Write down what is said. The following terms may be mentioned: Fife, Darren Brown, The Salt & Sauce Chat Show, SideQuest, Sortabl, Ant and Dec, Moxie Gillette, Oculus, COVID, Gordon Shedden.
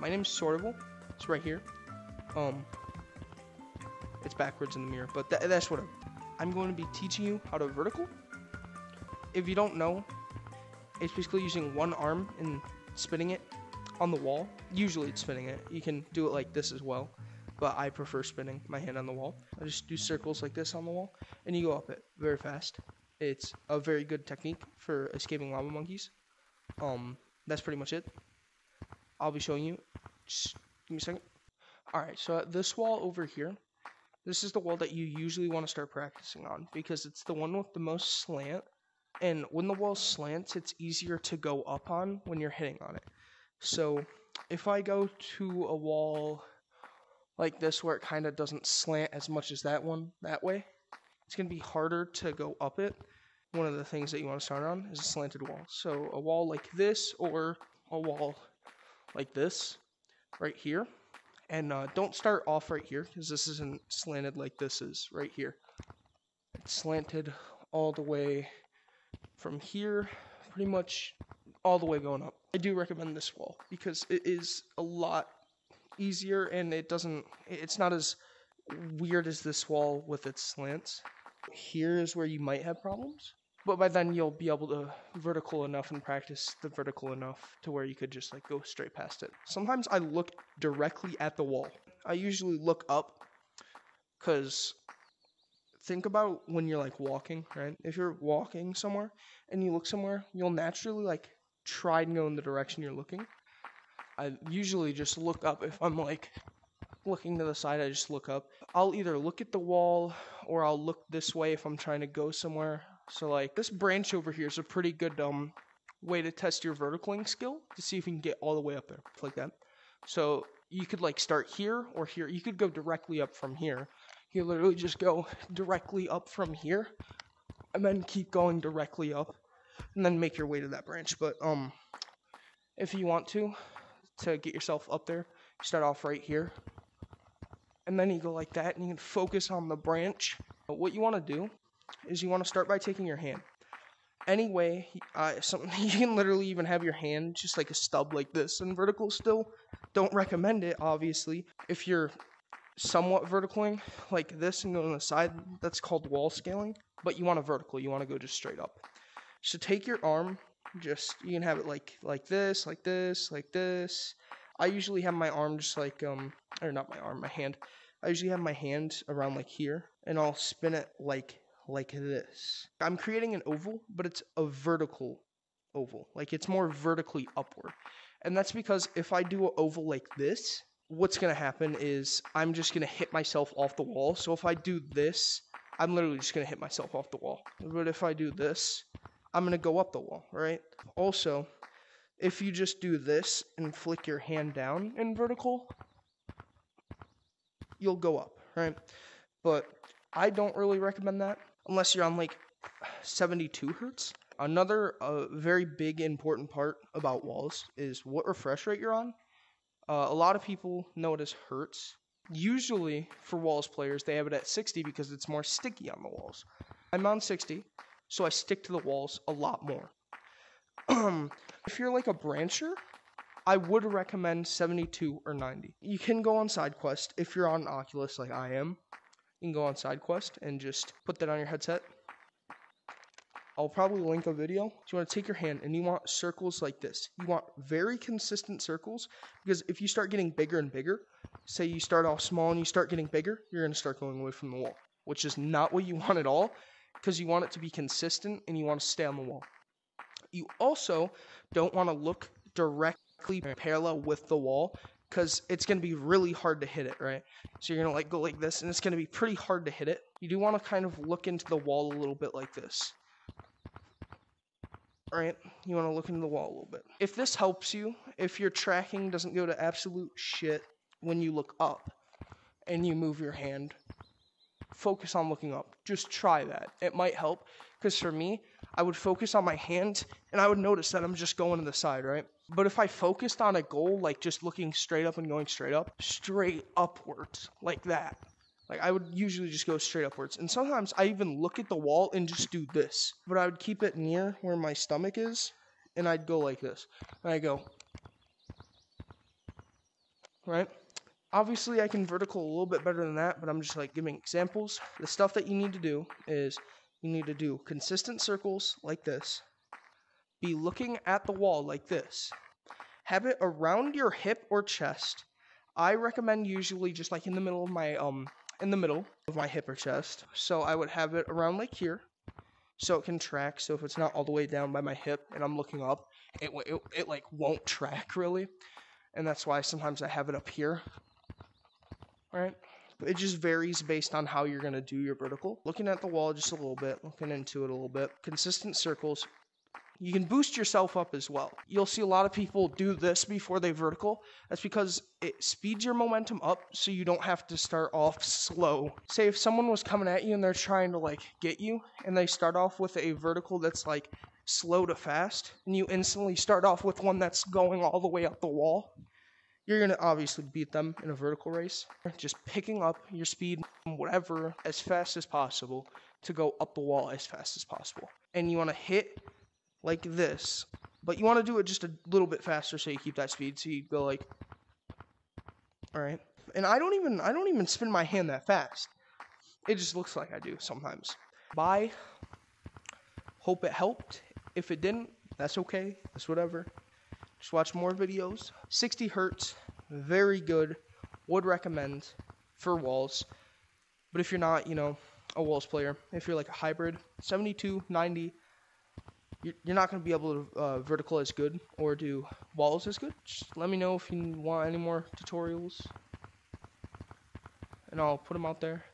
My name is Sortabl. It's right here. It's backwards in the mirror, but that's what I'm going to be teaching you how to vertical. If you don't know, it's basically using one arm and spinning it on the wall. Usually it's spinning it. You can do it like this as well, but I prefer spinning my hand on the wall. I just do circles like this on the wall, and you go up it very fast. It's a very good technique for escaping lava monkeys. That's pretty much it. I'll be showing you. Just give me a second. Alright, so this wall over here, this is the wall that you usually want to start practicing on, because it's the one with the most slant. And when the wall slants, it's easier to go up on when you're hitting on it. So if I go to a wall like this where it kind of doesn't slant as much as that one that way, it's going to be harder to go up it. One of the things that you want to start on is a slanted wall. So a wall like this or a wall like this right here. And don't start off right here, because this isn't slanted like this is right here. It's slanted all the way from here, pretty much all the way going up. I do recommend this wall because it is a lot easier and it's not as weird as this wall with its slants. Here is where you might have problems, but by then you'll be able to vertical enough and practice the vertical enough to where you could just like go straight past it. Sometimes I look directly at the wall. I usually look up because think about when you're like walking, right? If you're walking somewhere and you look somewhere, you'll naturally like try and go in the direction you're looking. I usually just look up. If I'm like looking to the side, I just look up. I'll either look at the wall or I'll look this way if I'm trying to go somewhere. So like this branch over here is a pretty good way to test your verticaling skill to see if you can get all the way up there like that. So you could like start here or here. You could go directly up from here. You literally just go directly up from here and then keep going directly up and then make your way to that branch. But if you want to get yourself up there, you start off right here. And then you go like that, and you can focus on the branch. But what you want to do is you want to start by taking your hand. Anyway, you can literally even have your hand just like a stub like this. And vertical still, don't recommend it, obviously. If you're somewhat verticaling like this and going on the side, that's called wall scaling. But you want to vertical. You want to go just straight up. So take your arm. Just, you can have it like this, like this, like this. I usually have my arm just like, or not my arm, my hand. I usually have my hand around like here, and I'll spin it like this. I'm creating an oval, but it's a vertical oval. Like, it's more vertically upward. And that's because if I do an oval like this, what's going to happen is I'm just going to hit myself off the wall. So if I do this, I'm literally just going to hit myself off the wall. But if I do this, I'm going to go up the wall, right? Also, if you just do this and flick your hand down in vertical, you'll go up, right? But I don't really recommend that unless you're on like 72 hertz. Another very big important part about walls is what refresh rate you're on. A lot of people know it as hertz. Usually for walls players, they have it at 60 because it's more sticky on the walls. I'm on 60, so I stick to the walls a lot more. If you're like a brancher, I would recommend 72 or 90. You can go on SideQuest if you're on Oculus like I am. You can go on SideQuest and just put that on your headset. I'll probably link a video. So you want to take your hand and you want circles like this. You want very consistent circles, because if you start getting bigger and bigger, say you start off small and you start getting bigger, you're going to start going away from the wall, which is not what you want at all, because you want it to be consistent and you want to stay on the wall. You also don't want to look directly parallel with the wall, because it's going to be really hard to hit it, right? So you're going to like go like this, and it's going to be pretty hard to hit it. You do want to kind of look into the wall a little bit like this. All right, you want to look into the wall a little bit. If this helps you, if your tracking doesn't go to absolute shit when you look up and you move your hand, focus on looking up. Just try that. It might help, because for me, I would focus on my hand, and I would notice that I'm just going to the side, right? But if I focused on a goal, like just looking straight up and going straight upwards, like that. Like, I would usually just go straight upwards. And sometimes I even look at the wall and just do this. But I would keep it near where my stomach is, and I'd go like this. And I go. right? Obviously, I can vertical a little bit better than that, but I'm just like giving examples. The stuff that you need to do is you need to do consistent circles like this. Be looking at the wall like this. Have it around your hip or chest. I recommend usually just like in the middle of my hip or chest. So I would have it around like here, so it can track. So if it's not all the way down by my hip and I'm looking up, it like won't track really. And that's why sometimes I have it up here. All right. It just varies based on how you're going to do your vertical. Looking at the wall just a little bit, looking into it a little bit. Consistent circles. You can boost yourself up as well. You'll see a lot of people do this before they vertical. That's because it speeds your momentum up so you don't have to start off slow. Say if someone was coming at you and they're trying to like get you and they start off with a vertical that's like slow to fast and you instantly start off with one that's going all the way up the wall, you're going to obviously beat them in a vertical race. Just picking up your speed, whatever, as fast as possible to go up the wall as fast as possible. And you want to hit like this, but you want to do it just a little bit faster so you keep that speed, so you go like, all right. And I don't even spin my hand that fast. It just looks like I do sometimes. Bye. Hope it helped. If it didn't, that's okay. That's whatever. Just watch more videos. 60 Hertz, very good. Would recommend for walls. But if you're not, you know, a walls player, if you're like a hybrid, 72, 90, you're not going to be able to vertical as good or do walls as good. Just let me know if you want any more tutorials, and I'll put them out there.